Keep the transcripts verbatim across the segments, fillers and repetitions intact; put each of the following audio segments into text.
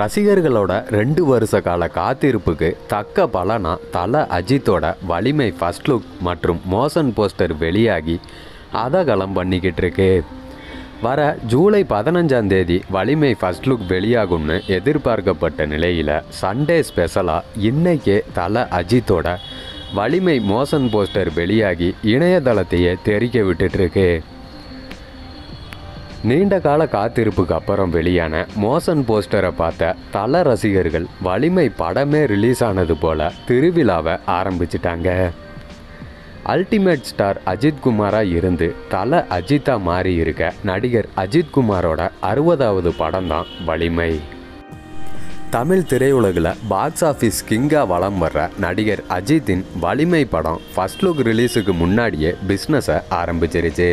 ரசிகர்களோட ரெண்டு வருஷ கால காத்திருப்புக்கு தக்க பலனா தல அஜித்தோட வலிமை ஃபர்ஸ்ட் லுக் மற்றும் மோஷன் போஸ்டர் வெளியாகி அதகலம் பண்ணிக்கிட்டு இருக்கு. வர ஜூலை பதினஞ்சாம் தேதி வலிமை ஃபர்ஸ்ட் லுக் வெளியாகும்னு எதிர்பார்க்கப்பட்ட நிலையில் சண்டே ஸ்பெஷலாக இன்றைக்கே தல அஜித்தோட வலிமை மோஷன் போஸ்டர் வெளியாகி இணையதளத்தையே தெரிக்க விட்டுட்டுருக்கு. நீண்ட கால காத்திருப்புக்கு அப்புறம் வெளியான மோஷன் போஸ்டரை பார்த்த தல ரசிகர்கள் வலிமை படமே ரிலீஸ் ஆனது போல் திருவிழாவை ஆரம்பிச்சிட்டாங்க. அல்டிமேட் ஸ்டார் அஜித்குமாராக இருந்து தல அஜித்தா மாறி இருக்க நடிகர் அஜித்குமாரோட அறுபதாவது படம் தான் வலிமை. தமிழ் திரையுலகில் பாக்ஸ் ஆஃபீஸ் கிங்காக வலம் வர்ற நடிகர் அஜித்தின் வலிமை படம் ஃபர்ஸ்ட் லுக் ரிலீஸுக்கு முன்னாடியே பிஸ்னஸை ஆரம்பிச்சிருச்சு.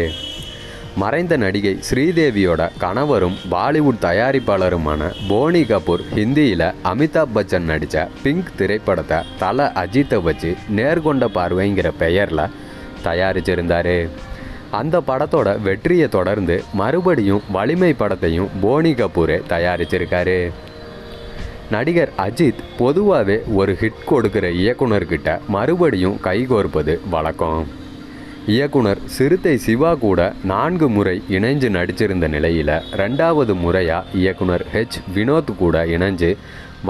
மறைந்த நடிகை ஸ்ரீதேவியோட கணவரும் பாலிவுட் தயாரிப்பாளருமான போனி கபூர் ஹிந்தியில் அமிதாப் பச்சன் நடித்த பிங்க் திரைப்படத்தை தல அஜித்தை வச்சு நேர்கொண்ட பார்வைங்கிற பெயரில் தயாரிச்சிருந்தார். அந்த படத்தோட வெற்றியை தொடர்ந்து மறுபடியும் வலிமை படத்தையும் போனி கபூரே தயாரிச்சிருக்காரு. நடிகர் அஜித் பொதுவாகவே ஒரு ஹிட் கொடுக்கிற இயக்குனர்கிட்ட மறுபடியும் கைகோர்ப்பது வழக்கம். இயக்குனர் சிறுத்தை சிவா கூட நான்கு முறை இணைஞ்சு நடிச்சிருந்த நிலையில் ரெண்டாவது முறையாக இயக்குனர் ஹெச் வினோத் கூட இணைஞ்சு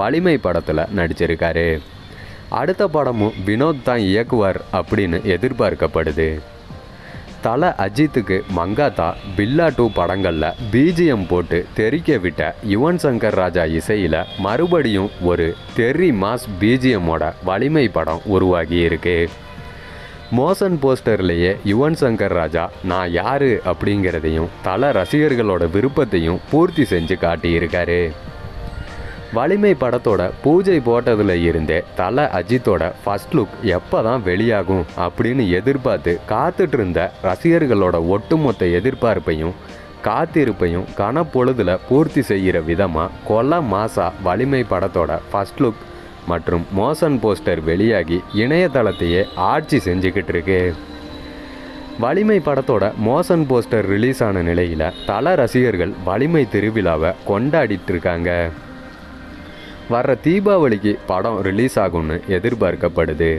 வலிமை படத்தில் நடிச்சிருக்காரு. அடுத்த படமும் வினோத் தான் இயக்குவார் அப்படின்னு எதிர்பார்க்கப்படுது. தல அஜித்துக்கு மங்காத்தா, பில்லா டூ படங்களில் பிஜிஎம் போட்டு தெரிக்க விட்ட யுவன் சங்கர் ராஜா இசையில் மறுபடியும் ஒரு தெரி மாஸ் பிஜிஎம்மோட வலிமை படம் உருவாகியிருக்கு. மோஷன் போஸ்டர்லேயே யுவன் சங்கர் ராஜா நான் யார் அப்படிங்கிறதையும் தல ரசிகர்களோட விருப்பத்தையும் பூர்த்தி செஞ்சு காட்டியிருக்காரு. வலிமை படத்தோட பூஜை போட்டதில் இருந்தே தல அஜித்தோட ஃபர்ஸ்ட் லுக் எப்போ தான் வெளியாகும் அப்படின்னு எதிர்பார்த்து காத்துட்டு இருந்த ரசிகர்களோட ஒட்டுமொத்த எதிர்பார்ப்பையும் காத்திருப்பையும் கனப்பொழுதில் பூர்த்தி செய்கிற விதமாக கொல்ல மாசா வலிமை படத்தோட ஃபர்ஸ்ட் லுக் மற்றும் மோஷன் போஸ்டர் வெளியாகி இணையதளத்தையே ஆட்சி செஞ்சுக்கிட்டு இருக்கு. வலிமை படத்தோட மோஷன் போஸ்டர் ரிலீஸ் ஆன நிலையில் தல ரசிகர்கள் வலிமை திருவிழாவை கொண்டாடிட்டு இருக்காங்க. வர்ற தீபாவளிக்கு படம் ரிலீஸ் ஆகும்னு எதிர்பார்க்கப்படுது.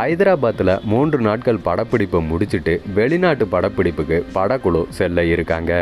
ஹைதராபாத்தில் மூன்று நாட்கள் படப்பிடிப்பை முடிச்சுட்டு வெளிநாட்டு படப்பிடிப்புக்கு படக்குழு செல்ல இருக்காங்க.